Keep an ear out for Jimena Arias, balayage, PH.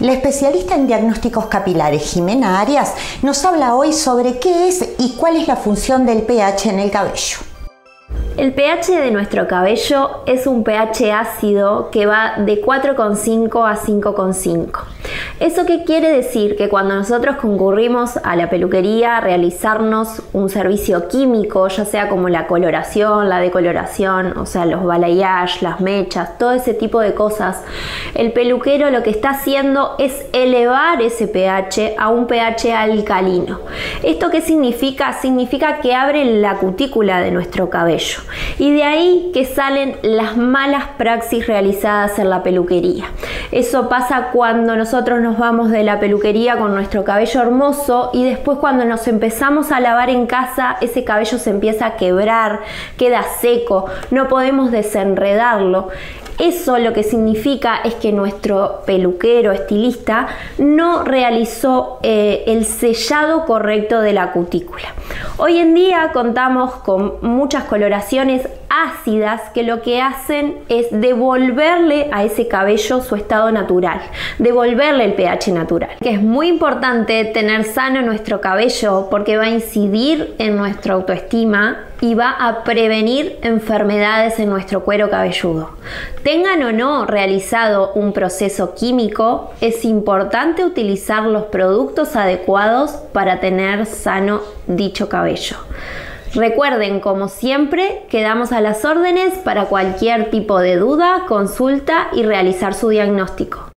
La especialista en diagnósticos capilares, Jimena Arias, nos habla hoy sobre qué es y cuál es la función del pH en el cabello. El pH de nuestro cabello es un pH ácido que va de 4,5 a 5,5. ¿Eso qué quiere decir? Que cuando nosotros concurrimos a la peluquería a realizarnos un servicio químico, ya sea como la coloración, la decoloración, o sea los balayage, las mechas, todo ese tipo de cosas, el peluquero lo que está haciendo es elevar ese pH a un pH alcalino. ¿Esto qué significa? Significa que abre la cutícula de nuestro cabello. Y de ahí que salen las malas praxis realizadas en la peluquería. Eso pasa cuando nosotros nos vamos de la peluquería con nuestro cabello hermoso y después cuando nos empezamos a lavar en casa, ese cabello se empieza a quebrar, queda seco, no podemos desenredarlo. Eso lo que significa es que nuestro peluquero, estilista, no realizó el sellado correcto de la cutícula. Hoy en día contamos con muchas coloraciones ácidas que lo que hacen es devolverle a ese cabello su estado natural, devolverle el pH natural. Que es muy importante tener sano nuestro cabello porque va a incidir en nuestra autoestima y va a prevenir enfermedades en nuestro cuero cabelludo. Tengan o no realizado un proceso químico, es importante utilizar los productos adecuados para tener sano dicho cabello. Recuerden, como siempre, quedamos a las órdenes para cualquier tipo de duda, consulta y realizar su diagnóstico.